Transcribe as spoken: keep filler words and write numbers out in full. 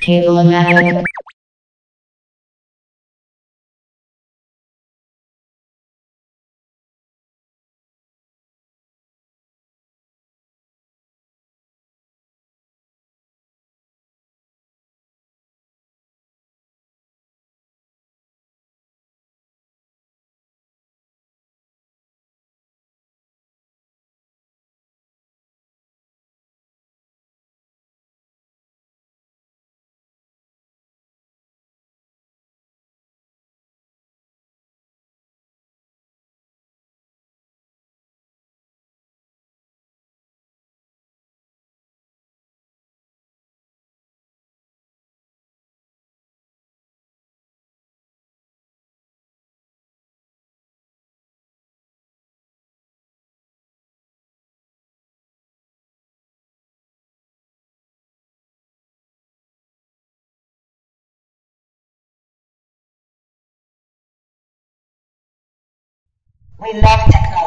Cablematic. We love technology.